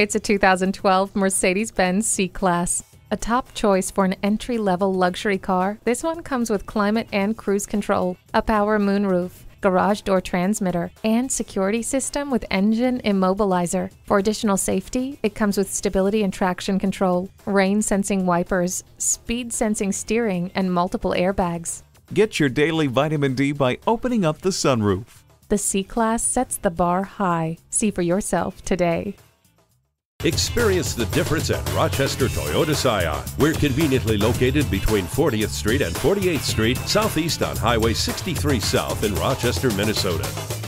It's a 2012 Mercedes-Benz C-Class. A top choice for an entry-level luxury car, this one comes with climate and cruise control, a power moonroof, garage door transmitter, and security system with engine immobilizer. For additional safety, it comes with stability and traction control, rain-sensing wipers, speed-sensing steering, and multiple airbags. Get your daily vitamin D by opening up the sunroof. The C-Class sets the bar high. See for yourself today. Experience the difference at Rochester Toyota Scion. We're conveniently located between 40th Street and 48th Street, southeast on Highway 63 South in Rochester, Minnesota.